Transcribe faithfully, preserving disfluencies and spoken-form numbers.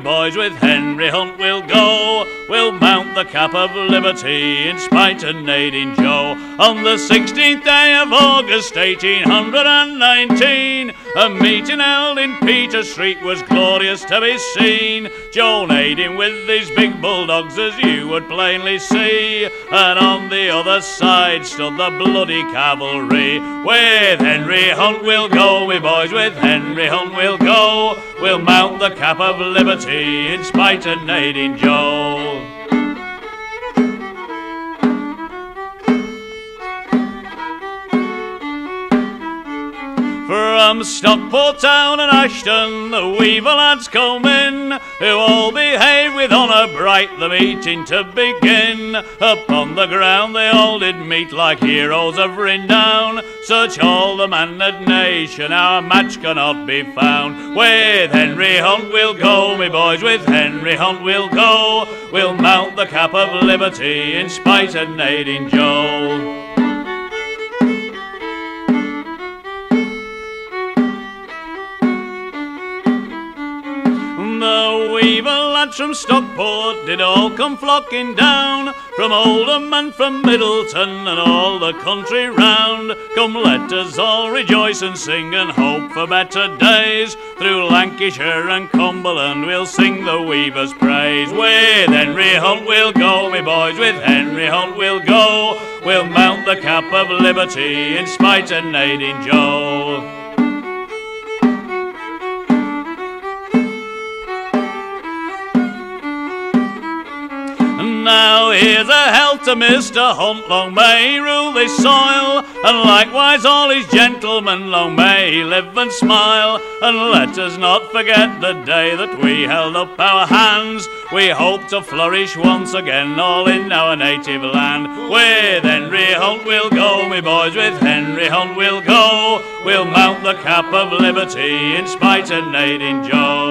Merry boys, with Henry Hunt we'll go. We'll mount the cap of liberty in spite of Nadin Joe. On the sixteenth day of August eighteen nineteen, a meeting held in Peter Street was glorious to be seen. Joe Nadin with these big bulldogs, as you would plainly see, and on the other side stood the bloody cavalry. With Henry Hunt we'll go, we boys, with Henry Hunt we'll go. We'll mount the cap of liberty in spite of Nadin Joe. From Stockport town and Ashton the weaver lads come in, who all behave with honour bright, the meeting to begin. Upon the ground they all did meet like heroes of renown. Search all the manned nation, our match cannot be found. With Henry Hunt we'll go, me boys, with Henry Hunt we'll go. We'll mount the cap of liberty in spite of Nadin Joe. The weaver lads from Stockport did all come flocking down, from Oldham and from Middleton and all the country round. Come, let us all rejoice and sing and hope for better days. Through Lancashire and Cumberland we'll sing the weaver's praise. With Henry Hunt we'll go, me boys, with Henry Hunt we'll go. We'll mount the cap of liberty in spite of Nadin Joe. Now here's a health to Mister Hunt, long may he rule this soil, and likewise all his gentlemen, long may he live and smile. And let us not forget the day that we held up our hands, we hope to flourish once again all in our native land. With Henry Hunt we'll go, me boys, with Henry Hunt we'll go. We'll mount the cap of liberty in spite of Nadin Joe.